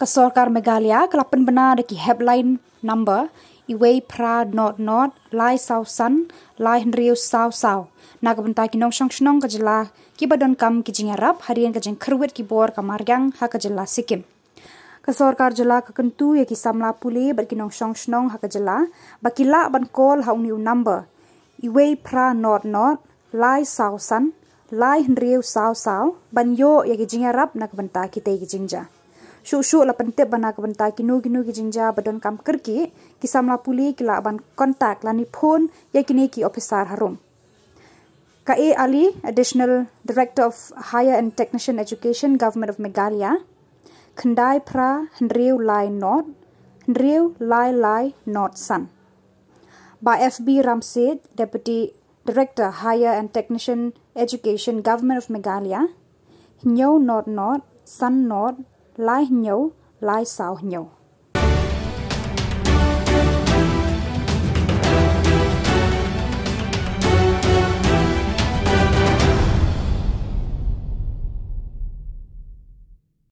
Kasorkar Megalia, Kapun Banadaki headline number, Iway Pra Not Not, Lai Sao San, Lai Henriu Sao Sao. Nagabantaki Nong Shang Shnong Kajala, Kibadon Kam Kijing Arab, Harian Kajin Kruit Kibor Kamargang, Hakajala Sikkim. Kasorkar Jala Kakantu Yaki Samla Pule, Bakinong Shang Shnong Hakajala, Bakila Ban Call Hauniu number, Iway Pra Not Not, Lai Sao San, Lai Henriu Sao Sao, Banyo Yaki Jing Arab, Nagabantaki Teki Jingja. Shuk-shuk la pentip bana kebentar kinu-kinu ki jingja badan kam kerki ki samla puli ki la ban kontak lani phone ya kini ki officer harum. K.A. Ali, Additional Director of Higher and Technician Education, Government of Meghalaya, Khandai pra Henriu lai lai not san. By F B Ramseid, Deputy Director Higher and Technician Education, Government of Meghalaya, Nyo not not san not. Lai nhau, lai sao nhau.